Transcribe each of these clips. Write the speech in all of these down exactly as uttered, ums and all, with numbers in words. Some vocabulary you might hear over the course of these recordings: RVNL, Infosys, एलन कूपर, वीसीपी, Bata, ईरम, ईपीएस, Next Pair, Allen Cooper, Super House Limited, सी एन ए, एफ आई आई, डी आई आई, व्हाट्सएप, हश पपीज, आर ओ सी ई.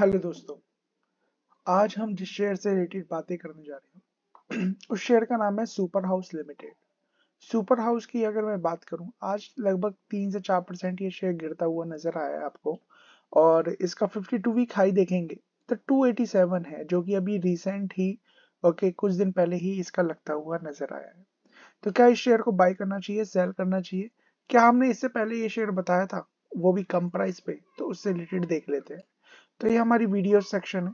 Hello दोस्तों, आज हम जिस शेयर से रिलेटेड बातें करने जा रहे हैं उस शेयर का नाम है super house limited. Super house की अगर मैं बात करूं, आज लगभग तीन से चार परसेंट ये शेयर गिरता हुआ नजर आया है आपको, और इसका बावन वीक हाई देखेंगे तो दो सौ सत्तासी है, जो कि अभी रिसेंट ही ओके कुछ दिन पहले ही इसका लगता हुआ नजर आया है। तो क्या इस शेयर को बाय करना चाहिए, सेल करना चाहिए? क्या हमने इससे पहले ये शेयर बताया था, वो भी कम प्राइस पे, तो उससे रिलेटेड देख लेते हैं। तो ये हमारी वीडियो सेक्शन है,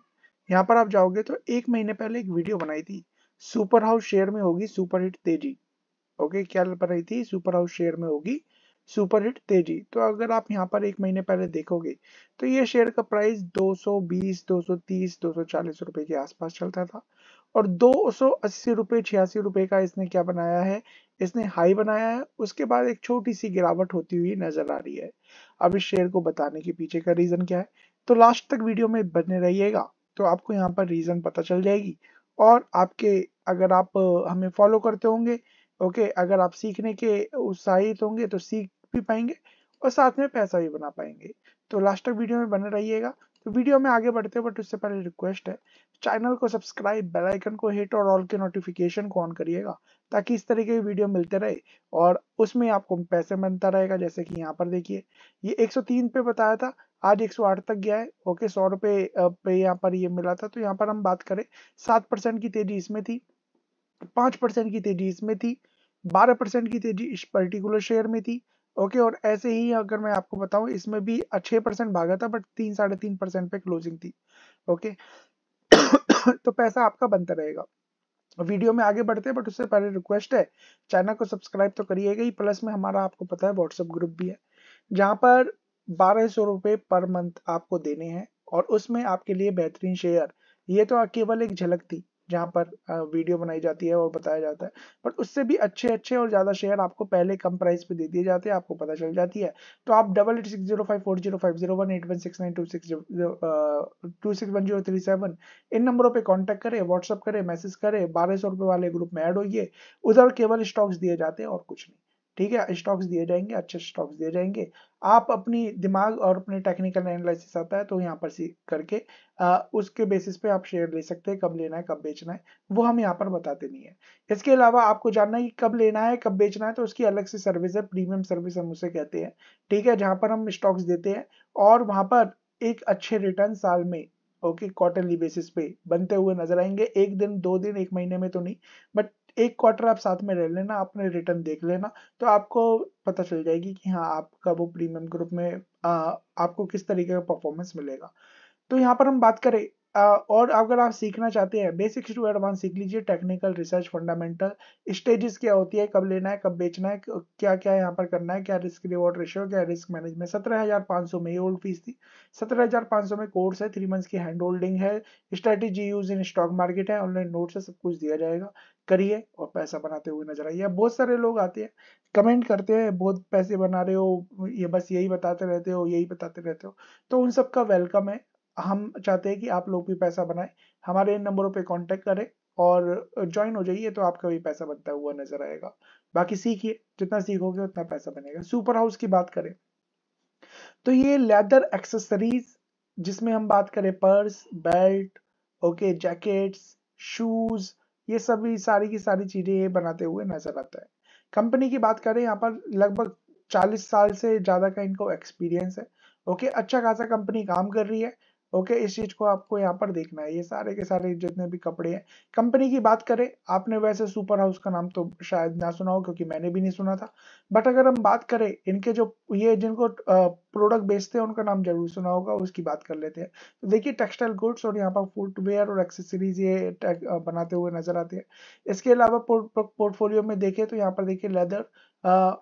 यहाँ पर आप जाओगे तो एक महीने पहले एक वीडियो बनाई थी, सुपर हाउस शेयर में होगी सुपर हिट तेजी। ओके, क्या बनाई थी? सुपर हाउस शेयर में होगी सुपर हिट तेजी। तो अगर आप यहाँ पर एक महीने पहले देखोगे तो ये शेयर का प्राइस दो सौ बीस, दो सौ तीस, दो सौ चालीस रुपए के आसपास चलता था, और दो सौ अस्सी रुपए छियासी रुपए का इसने क्या बनाया है, इसने हाई बनाया है। उसके बाद एक छोटी सी गिरावट होती हुई नजर आ रही है। अब इस शेयर को बताने के पीछे का रीजन क्या है, तो लास्ट तक वीडियो में बने रहिएगा, तो आपको यहाँ पर रीजन पता चल जाएगी। और आपके अगर आप हमें फॉलो करते होंगे, ओके, अगर आप सीखने के उत्साहित होंगे तो सीख भी पाएंगे और साथ में पैसा भी बना पाएंगे। तो लास्ट तक वीडियो में बने रहिएगा। तो वीडियो में आगे बढ़ते हैं, बट उससे पहले रिक्वेस्ट है, चैनल को सब्सक्राइब, बेल आइकन को हिट और ऑल के नोटिफिकेशन को ऑन करिएगा, ताकि इस तरह के वीडियो मिलते रहे और उसमें आपको पैसे बनता रहेगा। जैसे कि यहाँ पर देखिए, ये एक सौ तीन पे बताया था, आज एक सौ आठ तक गया है। ओके, सौ रुपये पे यहाँ पर ये मिला था। तो यहाँ पर हम बात करें, सात परसेंट की तेजी इसमें थी, पांच परसेंट की तेजी इसमें थी, बारह परसेंट की तेजी इस पर्टिकुलर शेयर में थी। ओके, और ऐसे ही अगर मैं आपको बताऊं, इसमें भी छह परसेंट भागा था, बट तीन साढ़े तीन परसेंट पे क्लोजिंग थी। ओके तो पैसा आपका बनता रहेगा। वीडियो में आगे बढ़ते हैं, बट उससे पहले रिक्वेस्ट है, चैनल को सब्सक्राइब तो करिएगा ही, प्लस में हमारा आपको पता है व्हाट्सएप ग्रुप भी है, जहाँ पर बारह सौ रुपये पर मंथ आपको देने हैं, और उसमें आपके लिए बेहतरीन शेयर, ये तो केवल एक झलक थी जहाँ पर वीडियो बनाई जाती है और बताया जाता है, बट उससे भी अच्छे अच्छे और ज्यादा शेयर आपको पहले कम प्राइस पे दे दिए जाते हैं, आपको पता चल जाती है। तो आप double eight six zero five four zero five zero one eight one six nine two six two six one zero three seven इन नंबरों पे कांटेक्ट करें, व्हाट्सअप करें, मैसेज करें, बारह सौ रुपये वाले ग्रुप में ऐड होइए। उधर केवल स्टॉक्स दिए जाते हैं और कुछ नहीं, ठीक है? स्टॉक्स दिए जाएंगे, अच्छे स्टॉक्स दिए जाएंगे, आप अपनी दिमाग और अपने टेक्निकल एनालिसिस आता है तो यहाँ पर सीख करके आ, उसके बेसिस पे आप शेयर ले सकते हैं। कब लेना है, कब बेचना है, वो हम यहाँ पर बताते नहीं है। इसके अलावा आपको जानना है कि कब लेना है, कब बेचना है, तो उसकी अलग से सर्विस है, प्रीमियम सर्विस हम उसे कहते हैं, ठीक है? जहाँ पर हम स्टॉक्स देते हैं और वहाँ पर एक अच्छे रिटर्न साल में ओके क्वार्टरली बेसिस पे बनते हुए नजर आएंगे। एक दिन, दो दिन, एक महीने में तो नहीं, बट एक क्वार्टर आप साथ में रह लेना, अपने रिटर्न देख लेना, तो आपको पता चल जाएगी कि हाँ आपका वो प्रीमियम ग्रुप में आ, आपको किस तरीके का परफॉर्मेंस मिलेगा। तो यहाँ पर हम बात करें, आ, और अगर आप सीखना चाहते हैं, बेसिक्स टू एडवांस सीख लीजिए, टेक्निकल, रिसर्च, फंडामेंटल, स्टेजेस क्या होती है, कब लेना है, कब बेचना है, क्या क्या यहाँ पर करना है, क्या रिस्क रिवॉर्ड रेशियो, क्या रिस्क मैनेजमेंट। सत्रह हजार पाँच सौ में ये ओल्ड फीस थी, सत्रह हजार पाँच सौ में कोर्स है, थ्री मंथ्स की हैंड होल्डिंग है, strategy use in stock market है, ऑनलाइन नोट्स है, सब कुछ दिया जाएगा। करिए और पैसा बनाते हुए नजर आइए। बहुत सारे लोग आते हैं, कमेंट करते हैं, बहुत पैसे बना रहे हो, ये बस यही बताते रहते हो, यही बताते रहते हो, तो उन सबका वेलकम है। हम चाहते हैं कि आप लोग भी पैसा बनाएं, हमारे इन नंबरों पे कांटेक्ट करें और ज्वाइन हो जाइए, तो आपका भी पैसा बनता हुआ नजर आएगा। बाकी सीखिए, जितना सीखोगे उतना पैसा बनेगा। सुपर हाउस की बात करें तो ये लेदर एक्सेसरीज, जिसमें हम बात करें purse, belt, okay, jackets, shoes, ये सभी सारी की सारी चीजें बनाते हुए नजर आता है। कंपनी की बात करें, यहाँ पर लगभग चालीस साल से ज्यादा का इनको एक्सपीरियंस है। ओके, अच्छा खासा कंपनी काम कर रही है। ओके, इस चीज को आपको यहाँ पर देखना है। ये सारे के सारे जितने भी कपड़े हैं, कंपनी की बात करें, आपने वैसे सुपर हाउस का नाम तो शायद ना सुना हो, क्योंकि मैंने भी नहीं सुना था, बट अगर हम बात करें इनके जो ये जिनको प्रोडक्ट बेचते हैं उनका नाम जरूर सुना होगा, उसकी बात कर लेते हैं। तो देखिए, टेक्सटाइल गुड्स और यहाँ पर फुटवेयर और एक्सेसरीज ये बनाते हुए नजर आते हैं। इसके अलावा पोर्टफोलियो में देखें तो यहाँ पर देखिए leather,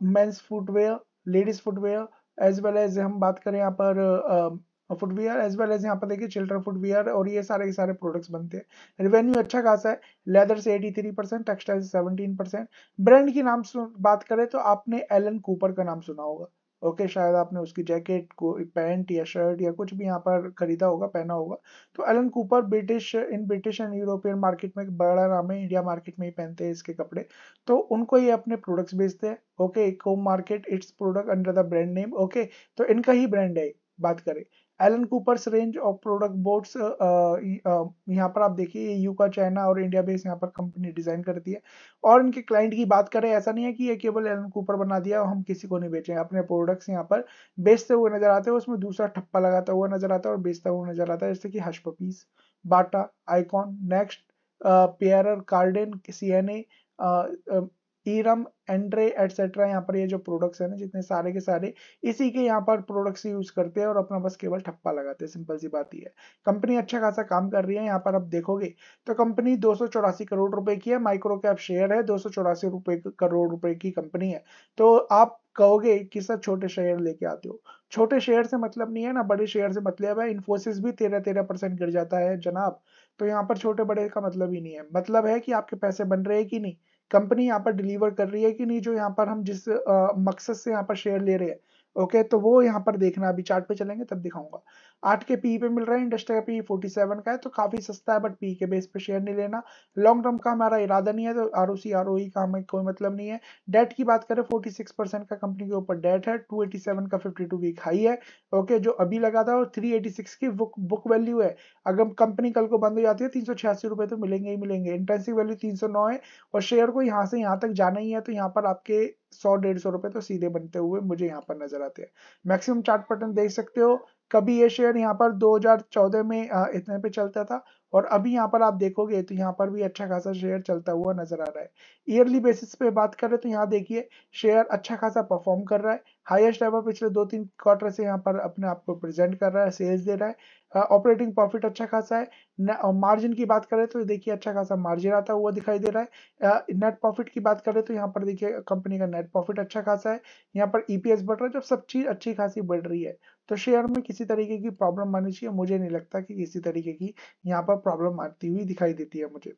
men's footwear, ladies footwear, as well as हम बात करें यहाँ पर फुटवियर, एज वेल एज यहाँ पर देखिए चिल्ड्रन फुटवियर, और ये सारे के सारे प्रोडक्ट्स बनते हैं। रेवेन्यू अच्छा खासा है, लेदर से तिरासी परसेंट, टेक्सटाइल से सत्रह परसेंट। ब्रांड की नाम बात करें तो आपने एलन कूपर का नाम सुना होगा। ओके, शायद आपने उसकी जैकेट को, पैंट या शर्ट या कुछ भी यहाँ पर खरीदा होगा, पहना होगा। तो एलन कूपर British in British and European market में बड़ा नाम है, इंडिया मार्केट में ही पहनते हैं इसके कपड़े, तो उनको ये अपने प्रोडक्ट्स बेचते हैं। ओके, कोम market its product under the brand name. Okay, तो इनका ही ब्रांड है, बात करें Allen Coopers range of product boards, यहाँ पर आप देखिए यू का चाइना और इंडिया बेस यहाँ पर कंपनी डिजाइन करती है। और इनके क्लाइंट की बात करें, ऐसा नहीं है कि ये केवल एलन कूपर बना दिया और हम किसी को नहीं बेचें, अपने प्रोडक्ट्स यहाँ पर बेचते हुए नजर आते हैं, उसमें दूसरा ठप्पा लगाता हुआ नजर आता है और बेचता हुआ नजर आता है, जैसे कि हश पपीज, Bata, icon, next pair, कार्डन, सी एन ए, ईरम, एंड्रे एटसेट्रा। यहाँ पर ये जो प्रोडक्ट्स हैं ना जितने सारे के सारे इसी के यहाँ पर प्रोडक्ट्स यूज करते हैं और अपना बस केवल ठप्पा लगाते हैं। सिंपल सी बात ही है, कंपनी अच्छा खासा काम कर रही है। यहाँ पर आप देखोगे तो कंपनी दो सौ चौरासी करोड़ रुपए की है, माइक्रो कैप शेयर है, दो सौ चौरासी रुपए करोड़ रुपए की कंपनी है। तो आप कहोगे कि सर छोटे शेयर लेके आते हो, छोटे शेयर से मतलब नहीं है ना, बड़े शेयर से मतलब है। इन्फोसिस भी तेरह तेरह परसेंट गिर जाता है जनाब, तो यहाँ पर छोटे बड़े का मतलब ही नहीं है। मतलब है कि आपके पैसे बन रहे हैं कि नहीं, कंपनी यहाँ पर डिलीवर कर रही है कि नहीं, जो यहाँ पर हम जिस आ, मकसद से यहाँ पर शेयर ले रहे हैं। ओके, तो वो यहाँ पर देखना, अभी चार्ट पे चलेंगे तब दिखाऊंगा। आठ के पी पे मिल रहा है, इंडस्ट्री का पी सैंतालीस का है, तो काफी सस्ता है, बट पी के बेस पे शेयर नहीं लेना, लॉन्ग टर्म का हमारा इरादा नहीं है, तो R O C R O ई का हमें कोई मतलब नहीं है। डेट की बात करें, छियालीस परसेंट का कंपनी के ऊपर डेट है, दो सौ सत्तासी का बावन वीक हाई है। ओके, जो अभी लगा था, और तीन सौ छियासी की बुक वैल्यू है। अगर कंपनी कल को बंद हो जाती है तीन सौ छियासी रुपए तो मिलेंगे ही मिलेंगे। इंटरेंसिक वैल्यू तीन सौ नौ है, और शेयर को यहाँ से यहाँ तक जाना ही है, तो यहाँ पर आपके सौ डेढ़ सौ रुपए तो सीधे बनते हुए मुझे यहाँ पर नजर आते हैं। मैक्सिमम चार्ट पैटर्न देख सकते हो, कभी ये शेयर यहाँ पर दो हज़ार चौदह में इतने पे चलता था, और अभी यहाँ पर आप देखोगे तो यहाँ पर भी अच्छा खासा शेयर चलता हुआ नजर आ रहा है। ईयरली बेसिस पे बात करें तो यहाँ देखिए शेयर अच्छा खासा परफॉर्म कर रहा है, हाईएस्ट लेवल पिछले दो तीन क्वार्टर से यहाँ पर अपने आप को प्रेजेंट कर रहा है, सेल्स दे रहा है, ऑपरेटिंग प्रॉफिट अच्छा खासा है। मार्जिन की बात करें तो देखिए अच्छा खासा मार्जिन आता हुआ दिखाई दे रहा है। नेट प्रॉफिट की बात करें तो यहाँ पर देखिए कंपनी का नेट प्रॉफिट अच्छा खासा है, यहाँ पर ईपीएस बढ़ रहा है। जब सब चीज अच्छी खासी बढ़ रही है तो शेयर में किसी तरीके की प्रॉब्लम आनी चाहिए, मुझे नहीं लगता कि किसी तरीके की यहाँ पर प्रॉब्लम आती हुई दिखाई देती है। मुझे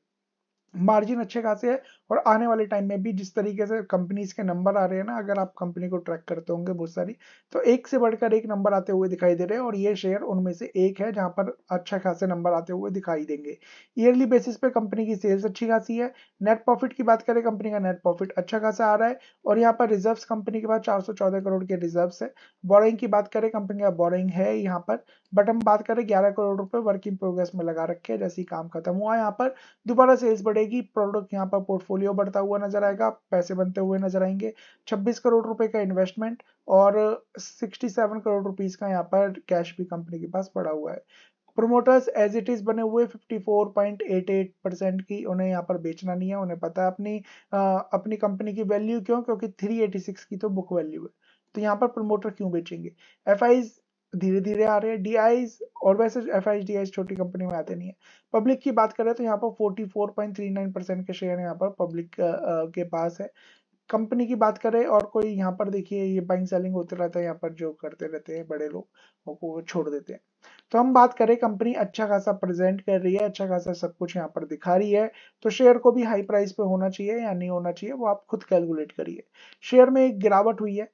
मार्जिन अच्छे खासे है, और आने वाले टाइम में भी जिस तरीके से कंपनीज के नंबर आ रहे हैं ना, अगर आप कंपनी को ट्रैक करते होंगे बहुत सारी, तो एक से बढ़कर एक नंबर आते हुए दिखाई दे रहे हैं, और ये शेयर उनमें से एक है जहां पर अच्छा खासे नंबर आते हुए दिखाई देंगे। ईयरली बेसिस पे कंपनी की सेल्स अच्छी खासी है। नेट प्रॉफिट की बात करें, कंपनी का नेट प्रॉफिट अच्छा खासा आ रहा है, और यहाँ पर रिजर्व कंपनी के पास चार सौ चौदह करोड़ के रिजर्व है। बोरिंग की बात करें, कंपनी का बोरिंग है यहाँ पर, बट हम बात करें ग्यारह करोड़ रुपए वर्किंग प्रोग्रेस में लगा रखे, जैसे ही काम खत्म हुआ यहाँ पर दोबारा सेल्स बढ़ेगी, प्रोडक्ट यहाँ पर पोर्टफोलियो बढ़ता हुआ नजर आएगा, पैसे बनते हुए नजर आएंगे। छब्बीस करोड़ रुपए का इन्वेस्टमेंट और सड़सठ करोड़ रुपीस का यहाँ पर कैश भी कंपनी के पास पड़ा हुआ है। प्रोमोटर्स एज इट इज बने हुए चौवन पॉइंट आठ आठ परसेंट की उन्हें यहाँ पर बेचना नहीं है, उन्हें पता है अपनी आ, अपनी कंपनी की वैल्यू, क्यों क्योंकि तीन सौ छियासी की तो बुक वैल्यू है, तो यहाँ पर प्रोमोटर क्यों बेचेंगे। एफ आईज धीरे धीरे आ रहे हैं, डी आईज, और वैसे एफ आई डी आईज छोटी कंपनी में आते नहीं है। पब्लिक की बात करें तो यहाँ पर चौवालीस पॉइंट तीन नौ परसेंट के शेयर यहाँ पर पब्लिक के पास है। कंपनी की बात करें, और कोई यहाँ पर देखिए ये बाइंग सेलिंग होते रहता है, यहाँ पर जो करते रहते हैं बड़े लोग वो छोड़ देते हैं। तो हम बात करें, कंपनी अच्छा खासा प्रेजेंट कर रही है, अच्छा खासा सब कुछ यहाँ पर दिखा रही है, तो शेयर को भी हाई प्राइस पे होना चाहिए या नहीं होना चाहिए वो आप खुद कैलकुलेट करिए। शेयर में एक गिरावट हुई है,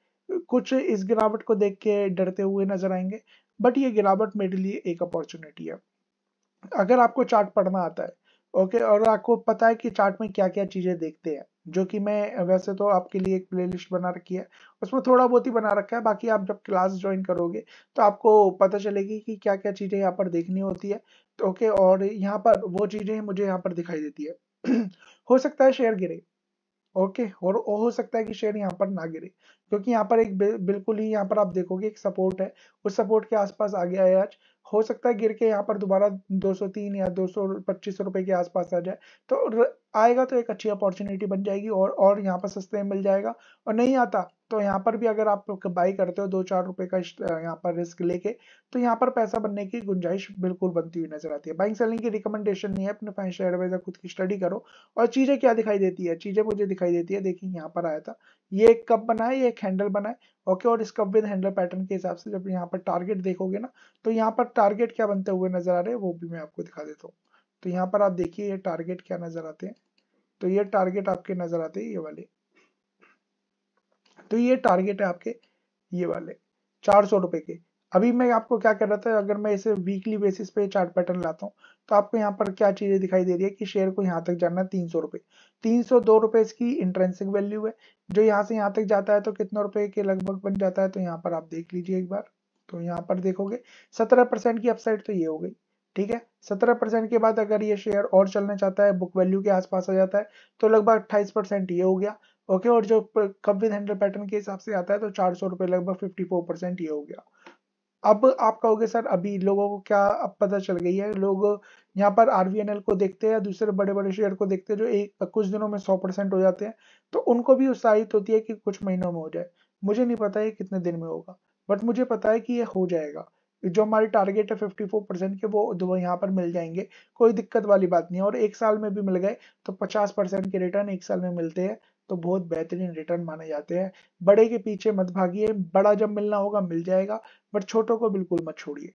कुछ इस गिरावट को देख के डरते हुए नजर आएंगे, बट ये गिरावट मेरे लिए एक अपॉर्चुनिटी है। अगर आपको चार्ट पढ़ना आता है ओके, और आपको पता है कि चार्ट में क्या क्या चीजें देखते हैं, जो कि मैं वैसे तो आपके लिए एक प्लेलिस्ट बना रखी है, उसमें थोड़ा बहुत ही बना रखा है, बाकी आप जब क्लास ज्वाइन करोगे तो आपको पता चलेगी कि क्या क्या चीजें यहाँ पर देखनी होती है। तो ओके, और यहाँ पर वो चीजें मुझे यहाँ पर दिखाई देती है। हो सकता है शेयर गिरे ओके, और हो सकता है कि शेयर यहाँ पर ना गिरे, क्योंकि यहाँ पर एक बिल्कुल ही यहाँ पर आप देखोगे एक सपोर्ट है, उस सपोर्ट के आसपास आ गया है आज। हो सकता है गिर के यहाँ पर दोबारा दो सौ तीन या दो सौ पच्चीस रुपए के आसपास आ जाए, तो आएगा तो एक अच्छी अपॉर्चुनिटी बन जाएगी, और और यहाँ पर सस्ते में मिल जाएगा। और नहीं आता तो यहाँ पर भी अगर आप बाई करते हो दो चार रुपए का यहाँ पर रिस्क लेके, तो यहाँ पर पैसा बनने की गुंजाइश बिल्कुल बनती हुई नजर आती है। बाइंग सेलिंग की रिकमेंडेशन नहीं है, अपने फाइनेंशियल एडवाइजर खुद की स्टडी करो। और चीजें क्या दिखाई देती है, चीजें मुझे दिखाई देती है, देखिए यहाँ पर आया था, ये एक कप बना है, ये एक हैंडल बना है ओके, और इस कप विद हैंडल पैटर्न के हिसाब से जब यहाँ पर टारगेट देखोगे ना, तो यहाँ पर टारगेट क्या बनते हुए नजर आ रहे हैं वो भी मैं आपको दिखा देता हूँ। तो यहाँ पर आप देखिए ये टारगेट क्या नजर आते हैं, तो ये टारगेट आपके नजर आते हैं ये वाले, तो ये टारगेट है आपके ये वाले चार सौ रुपए के। अभी मैं आपको क्या कर रहा था, अगर मैं इसे वीकली बेसिस पे चार्ट पैटर्न लाता हूँ तो आपको यहाँ पर क्या चीजें दिखाई दे रही है कि शेयर को यहाँ तक जाना है तीन सौ रुपए, तीन सौ दो रुपए इसकी इंट्रेंसिक वैल्यू है, जो यहाँ से यहाँ तक जाता है तो कितने रुपए के लगभग बन जाता है, तो यहाँ पर आप देख लीजिए एक बार, तो यहाँ पर देखोगे सत्रह परसेंट की अपसाइड तो ये हो गई, ठीक है। सत्रह परसेंट के बाद अगर ये शेयर और चलना चाहता है, बुक वैल्यू के आसपास आ जाता है, तो लगभग अट्ठाईस परसेंट ये हो गया, ओके। और जो कप विद हैंडल पैटर्न के हिसाब से आता है तो चार सौ रुपये लगभग चौवन परसेंट ये हो गया। अब आप कहोगे सर अभी लोगों को क्या अब पता चल गई है, लोग यहाँ पर आरवीएनएल को देखते हैं या दूसरे बड़े बड़े शेयर को देखते हैं जो एक कुछ दिनों में सौ परसेंट हो जाते हैं, तो उनको भी उत्साहित होती है कि कुछ महीनों में हो जाए। मुझे नहीं पता है कितने दिन में होगा, बट मुझे पता है कि ये हो जाएगा। जो हमारी टारगेट है चौवन परसेंट के वो यहाँ पर मिल जाएंगे, कोई दिक्कत वाली बात नहीं है। और एक साल में भी मिल गए तो पचास परसेंट के रिटर्न एक साल में मिलते हैं, तो बहुत बेहतरीन रिटर्न माने जाते हैं। बड़े के पीछे मत भागिए, बड़ा जब मिलना होगा मिल जाएगा, बट छोटों को बिल्कुल मत छोड़िए,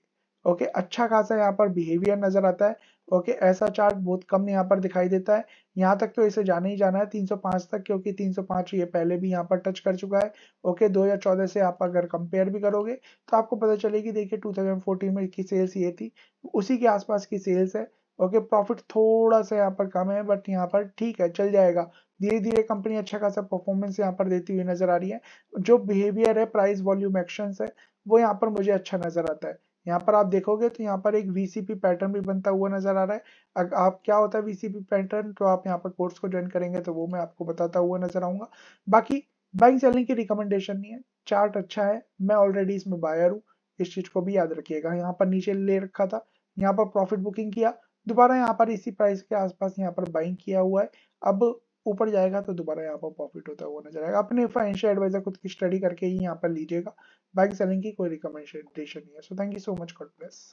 ओके। अच्छा खासा यहाँ पर बिहेवियर नजर आता है, ओके। ऐसा चार्ट बहुत कम यहाँ पर दिखाई देता है, यहाँ तक तो इसे जाना ही जाना है तीन सौ पाँच तक, क्योंकि तीन सौ पाँच ये पहले भी यहाँ पर टच कर चुका है, ओके। दो हज़ार चौदह से आप अगर कंपेयर भी करोगे तो आपको पता चलेगी, देखिए दो हज़ार चौदह में की सेल्स ये थी, उसी के आसपास की सेल्स है, ओके। प्रॉफिट थोड़ा सा यहाँ पर कम है, बट यहाँ पर ठीक है, चल जाएगा। धीरे धीरे कंपनी अच्छा खासा परफॉर्मेंस यहाँ पर देती हुई नजर आ रही है। जो बिहेवियर है, प्राइस वॉल्यूम एक्शंस है, वो यहाँ पर मुझे अच्छा नजर आता है। यहाँ पर आप देखोगे तो यहाँ पर एक वीसीपी पैटर्न भी बनता हुआ नजर आ रहा है। अगर आप क्या होता है वीसीपी पैटर्न, तो आप यहाँ पर कोर्स को ज्वाइन करेंगे तो वो मैं आपको बताता हुआ नजर आऊंगा। बाकी बाइंग सेलिंग की रिकमेंडेशन नहीं है, चार्ट अच्छा है, मैं ऑलरेडी इसमें बायर हूँ, इस चीज को भी याद रखिएगा। यहाँ पर नीचे ले रखा था, यहाँ पर प्रॉफिट बुकिंग किया, दोबारा यहाँ पर इसी प्राइस के आसपास यहाँ पर बाइंग किया हुआ है, अब ऊपर जाएगा तो दोबारा यहाँ पर प्रॉफिट होता हुआ नजर आएगा। अपने फाइनेंशियल एडवाइजर खुद की स्टडी करके ही यहाँ पर लीजिएगा, बाइंग सेलिंग की कोई रिकमेंडेशन नहीं है। So thank you so much, God bless.